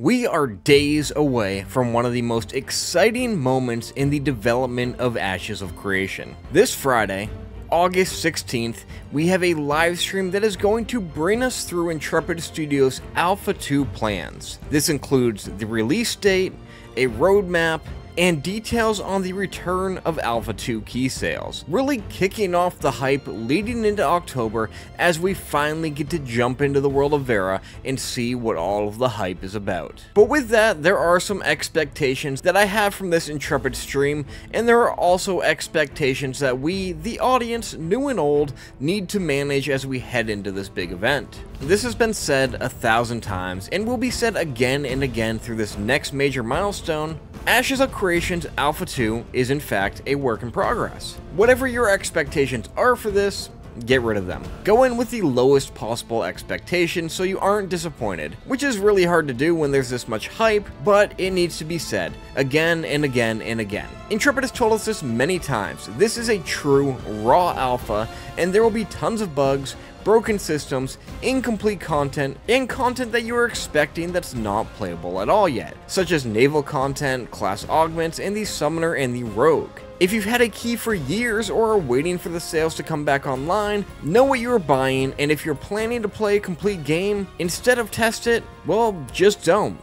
We are days away from one of the most exciting moments in the development of Ashes of Creation. This Friday, August 16th, we have a live stream that is going to bring us through Intrepid Studios' Alpha 2 plans. This includes the release date, a roadmap, and details on the return of Alpha 2 key sales, really kicking off the hype leading into October as we finally get to jump into the world of Vera and see what all of the hype is about. But with that, there are some expectations that I have from this Intrepid stream, and there are also expectations that we, the audience, new and old, need to manage as we head into this big event. This has been said 1,000 times and will be said again and again through this next major milestone. Ashes of Creation's Alpha 2 is in fact a work in progress. Whatever your expectations are for this, get rid of them. Go in with the lowest possible expectations so you aren't disappointed, which is really hard to do when there's this much hype, but it needs to be said again and again and again. Intrepid has told us this many times. This is a true raw alpha, and there will be tons of bugs, broken systems, incomplete content, and content that you are expecting that's not playable at all yet, such as naval content, class augments, and the summoner and the rogue. If you've had a key for years or are waiting for the sales to come back online, know what you are buying, and if you're planning to play a complete game, instead of test it, well, just don't.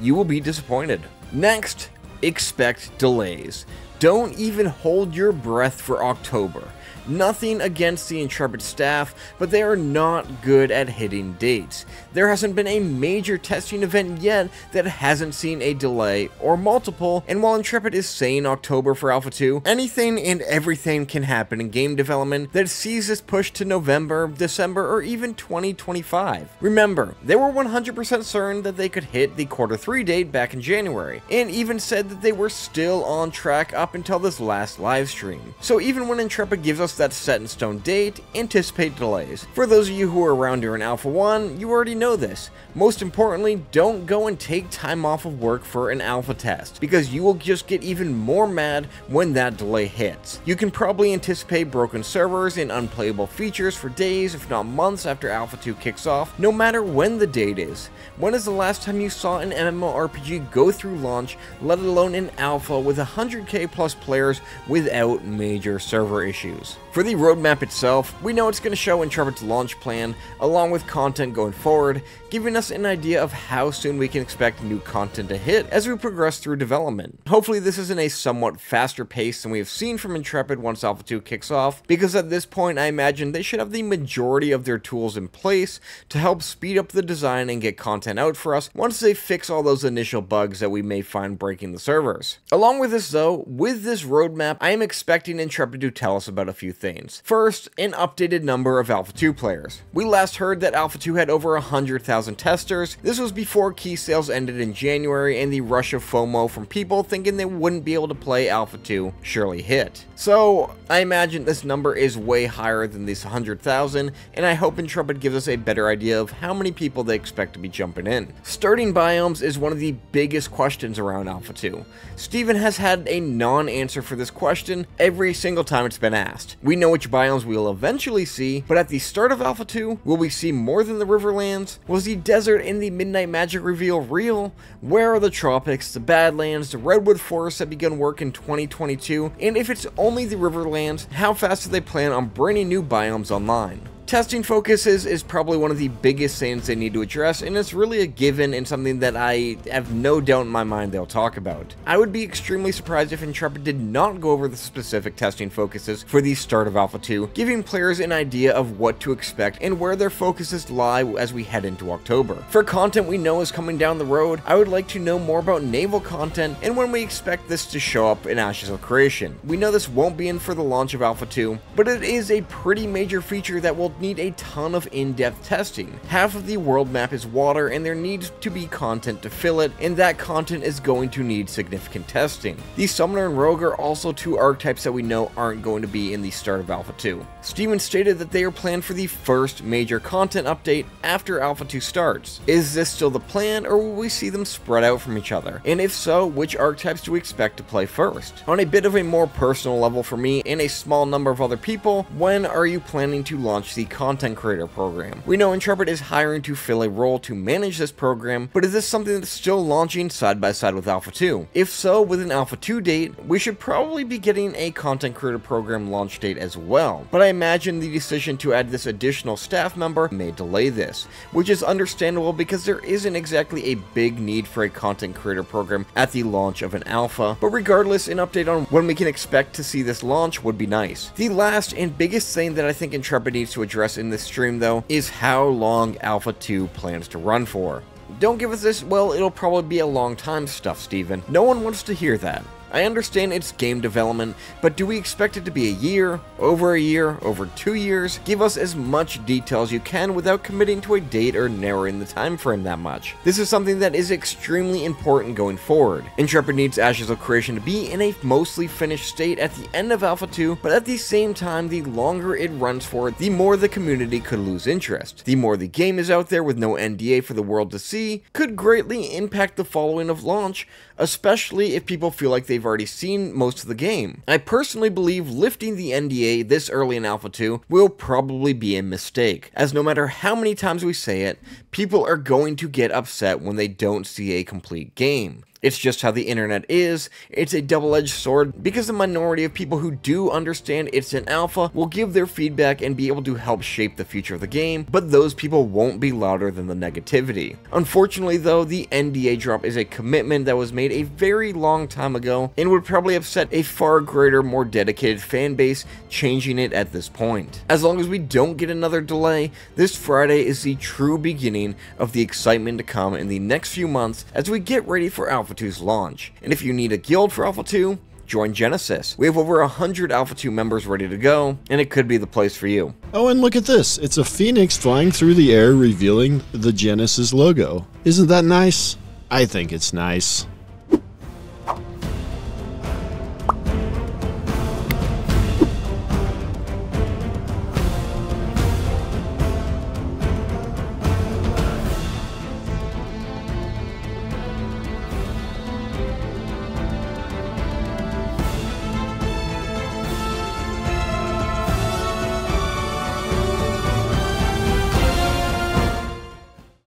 You will be disappointed. Next, expect delays. Don't even hold your breath for October. Nothing against the Intrepid staff, but they are not good at hitting dates. There hasn't been a major testing event yet that hasn't seen a delay or multiple, and while Intrepid is saying October for Alpha 2, anything and everything can happen in game development that sees this push to November, December, or even 2025. Remember, they were 100% certain that they could hit the quarter 3 date back in January, and even said that they were still on track up until this last live stream. So even when Intrepid gives us that set in stone date, anticipate delays. For those of you who are around during Alpha 1, you already know this. Most importantly, don't go and take time off of work for an alpha test, because you will just get even more mad when that delay hits. You can probably anticipate broken servers and unplayable features for days, if not months, after Alpha 2 kicks off, no matter when the date is. When is the last time you saw an MMORPG go through launch, let alone an alpha with 100k plus players without major server issues? For the roadmap itself, we know it's going to show Intrepid's launch plan, along with content going forward, giving us an idea of how soon we can expect new content to hit as we progress through development. Hopefully this is in a somewhat faster pace than we have seen from Intrepid once Alpha 2 kicks off, because at this point I imagine they should have the majority of their tools in place to help speed up the design and get content out for us once they fix all those initial bugs that we may find breaking the servers. Along with this though, with this roadmap, I am expecting Intrepid to tell us about a few things. First, an updated number of Alpha 2 players. We last heard that Alpha 2 had over 100,000 testers. This was before key sales ended in January and the rush of FOMO from people thinking they wouldn't be able to play Alpha 2 surely hit. So I imagine this number is way higher than this 100,000, and I hope Intrepid gives us a better idea of how many people they expect to be jumping in. Starting biomes is one of the biggest questions around Alpha 2. Steven has had a non-answer for this question every single time it's been asked. We know which biomes we will eventually see, but at the start of Alpha 2, will we see more than the Riverlands? Was the desert in the Midnight Magic reveal real? Where are the tropics, the Badlands, the Redwood Forest that begun work in 2022? And if it's only the Riverlands, how fast do they plan on bringing new biomes online? Testing focuses is probably one of the biggest things they need to address, and it's really a given and something that I have no doubt in my mind they'll talk about. I would be extremely surprised if Intrepid did not go over the specific testing focuses for the start of Alpha 2, giving players an idea of what to expect and where their focuses lie as we head into October. For content we know is coming down the road, I would like to know more about naval content and when we expect this to show up in Ashes of Creation. We know this won't be in for the launch of Alpha 2, but it is a pretty major feature that will need a ton of in-depth testing. Half of the world map is water, and there needs to be content to fill it, and that content is going to need significant testing. The Summoner and Rogue are also two archetypes that we know aren't going to be in the start of Alpha 2. Steven stated that they are planned for the first major content update after Alpha 2 starts. Is this still the plan, or will we see them spread out from each other? And if so, which archetypes do we expect to play first? On a bit of a more personal level for me and a small number of other people, when are you planning to launch the content creator program. We know Intrepid is hiring to fill a role to manage this program, but is this something that's still launching side by side with Alpha 2? If so, with an Alpha 2 date, we should probably be getting a content creator program launch date as well, but I imagine the decision to add this additional staff member may delay this, which is understandable because there isn't exactly a big need for a content creator program at the launch of an alpha, but regardless, an update on when we can expect to see this launch would be nice. The last and biggest thing that I think Intrepid needs to address in this stream though is how long Alpha 2 plans to run for. Don't give us this, well, it'll probably be a long time stuff, Steven. No one wants to hear that. I understand it's game development, but do we expect it to be a year, over a year, over 2 years? Give us as much detail as you can without committing to a date or narrowing the time frame that much. This is something that is extremely important going forward. Intrepid needs Ashes of Creation to be in a mostly finished state at the end of Alpha 2, but at the same time, the longer it runs for, the more the community could lose interest. The more the game is out there with no NDA for the world to see could greatly impact the following of launch, especially if people feel like they've already seen most of the game. I personally believe lifting the NDA this early in Alpha 2 will probably be a mistake, as no matter how many times we say it, people are going to get upset when they don't see a complete game. It's just how the internet is. It's a double-edged sword because the minority of people who do understand it's an alpha will give their feedback and be able to help shape the future of the game, but those people won't be louder than the negativity. Unfortunately though, the NDA drop is a commitment that was made a very long time ago and would probably upset a far greater, more dedicated fan base changing it at this point. As long as we don't get another delay, this Friday is the true beginning of the excitement to come in the next few months as we get ready for Alpha 2's launch. And if you need a guild for Alpha 2, join Genesis. We have over 100 Alpha 2 members ready to go, and it could be the place for you. Oh, and look at this. It's a phoenix flying through the air revealing the Genesis logo. Isn't that nice? I think it's nice.